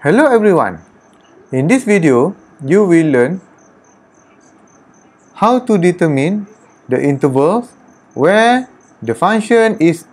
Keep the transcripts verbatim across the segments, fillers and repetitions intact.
Hello everyone, in this video you will learn how to determine the intervals where the function is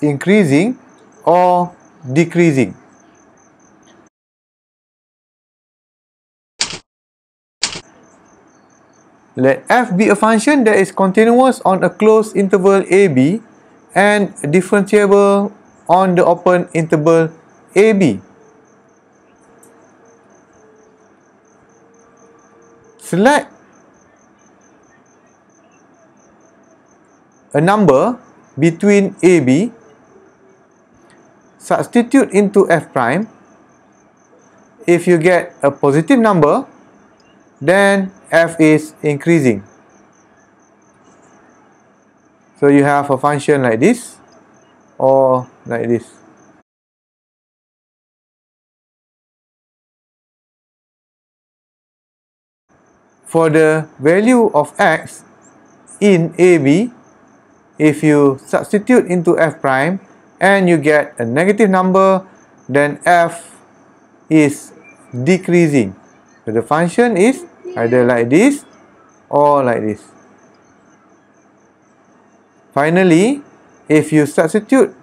increasing or decreasing. Let f be a function that is continuous on a closed interval a b and differentiable on the open interval a b. Select a number between a b, substitute into f prime. If you get a positive number, then f is increasing. So you have a function like this or like this. For the value of x in a b, if you substitute into f prime and you get a negative number, then f is decreasing. So the function is either like this or like this. Finally, if you substitute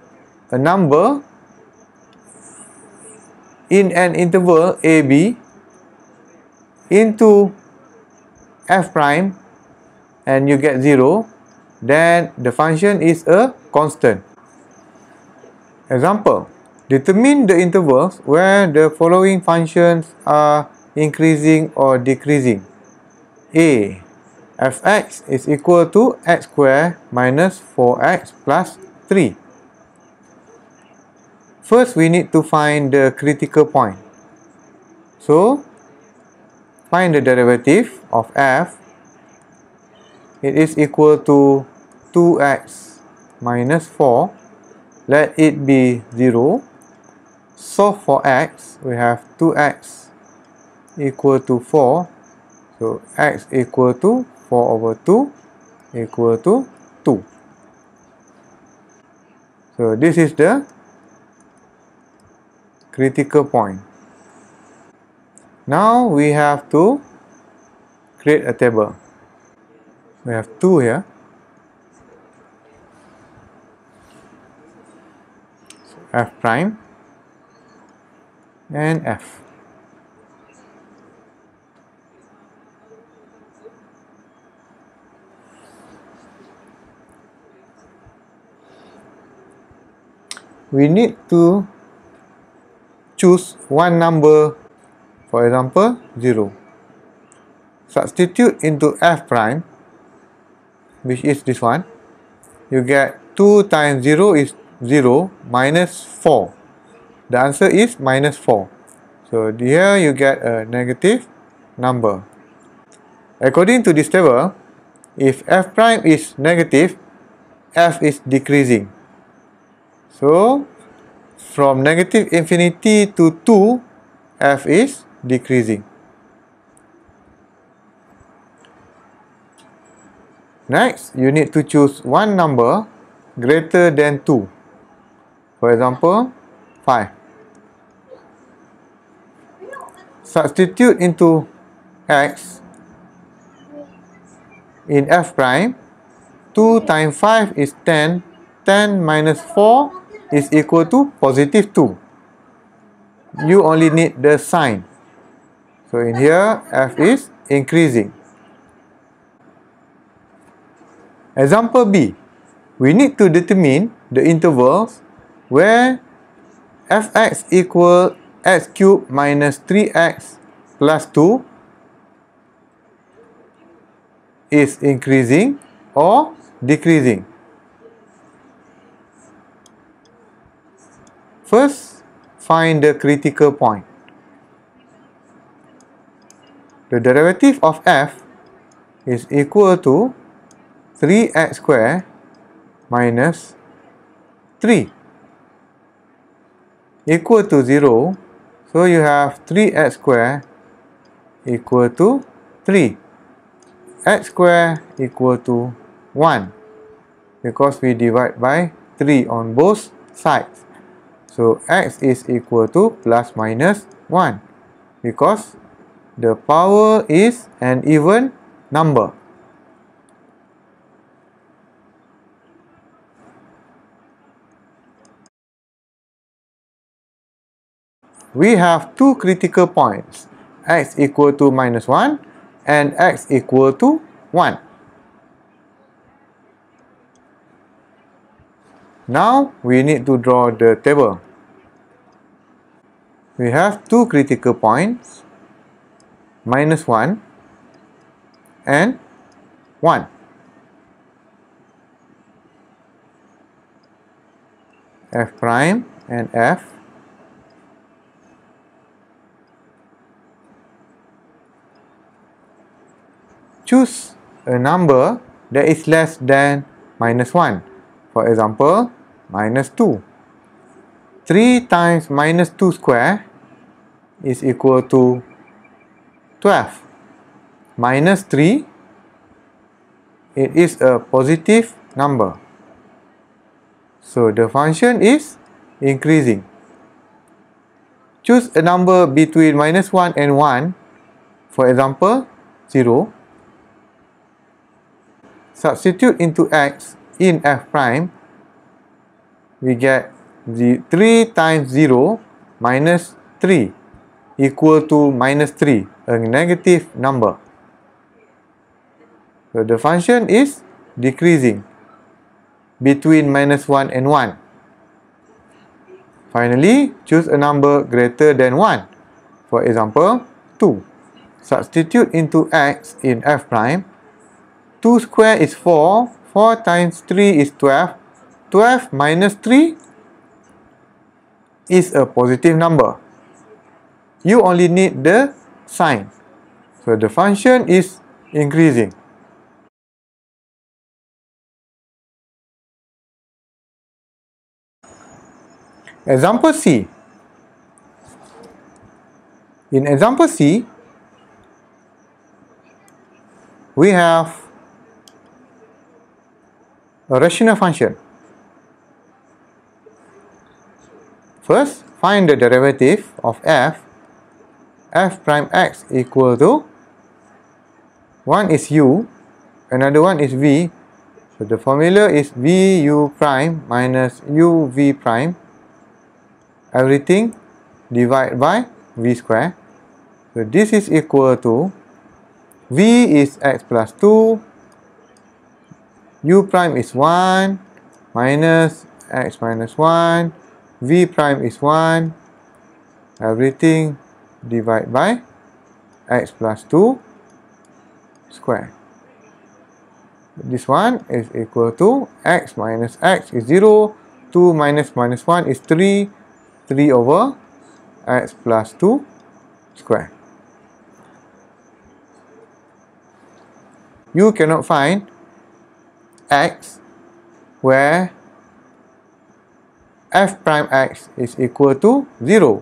a number in an interval a b into f prime and you get zero, then the function is a constant. Example: determine the intervals where the following functions are increasing or decreasing. A. f(x) is equal to x squared minus four x plus three. First, we need to find the critical point. So, find the derivative of f. It is equal to two x minus four. Let it be zero. Solve for x. We have two x equal to four. So x equal to four over two equal to two. So this is the critical point. Now we have to create a table. We have two here. So f prime and f. We need to choose one number. For example, zero. Substitute into f prime, which is this one. You get two times zero is zero, minus four. The answer is minus four. So here you get a negative number. According to this table, if f prime is negative, f is decreasing. So from negative infinity to two, f is decreasing. Next, you need to choose one number greater than two. For example, five. Substitute into x in f prime. two times five is ten. ten minus four is equal to positive two. You only need the sign. So in here, f is increasing. Example b. We need to determine the intervals where f(x) equal x cubed minus three x plus two is increasing or decreasing. First, find the critical point. The derivative of f is equal to three x squared minus three equal to zero. So you have three x squared equal to three. X squared equal to one because we divide by three on both sides. So x is equal to plus minus one, because the power is an even number. We have two critical points, x equal to minus one and x equal to one. Now we need to draw the table. We have two critical points, minus one and one. F prime and F. Choose a number that is less than minus one. For example, minus two. three times minus two square is equal to twelve. Minus three, it is a positive number. So the function is increasing. Choose a number between minus one and one. For example, zero. Substitute into x in f prime, we get the three times zero minus three equal to minus three, a negative number. So the function is decreasing between minus one and one. Finally, choose a number greater than one. For example, two. Substitute into x in f prime. two square is four, four times three is twelve, twelve minus three is a positive number. You only need the sign. So the function is increasing. Example C. In example C, we have a rational function. First, find the derivative of f. F prime x equal to one is u, another one is v. So the formula is v u prime minus u v prime, everything divided by v square. So this is equal to v is x plus two, u prime is one, minus x minus one, v prime is one, everything divided by x plus two square. This one is equal to x minus x is zero, two minus minus one is three, three over x plus two square. You cannot find x where f prime x is equal to zero.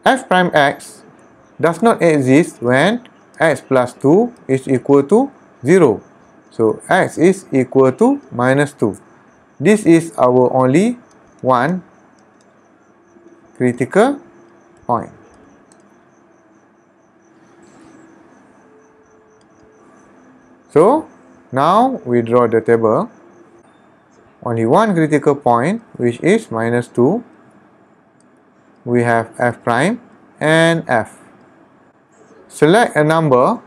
F prime x does not exist when x plus two is equal to zero. So x is equal to minus two. This is our only one critical point. So now we draw the table. Only one critical point, which is minus two. We have f prime and f. Select a number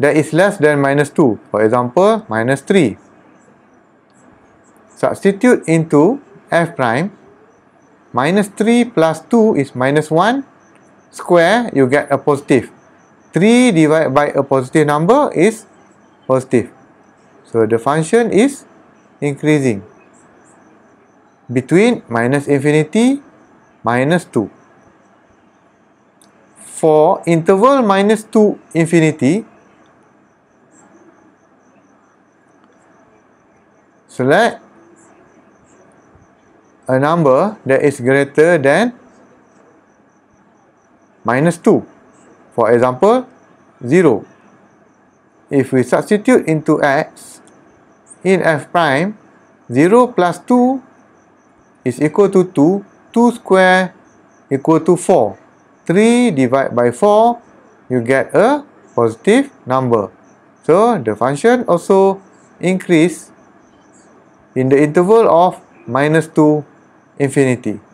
that is less than minus two. For example, minus three. Substitute into f prime. Minus three plus two is minus one. Square, you get a positive. three divided by a positive number is positive. So the function is increasing between minus infinity, minus two. For interval minus two infinity, select a number that is greater than minus two. For example, zero. If we substitute into x in f prime, zero plus two is equal to two. two square equal to four. three divided by four, you get a positive number. So the function also increase in the interval of minus two infinity.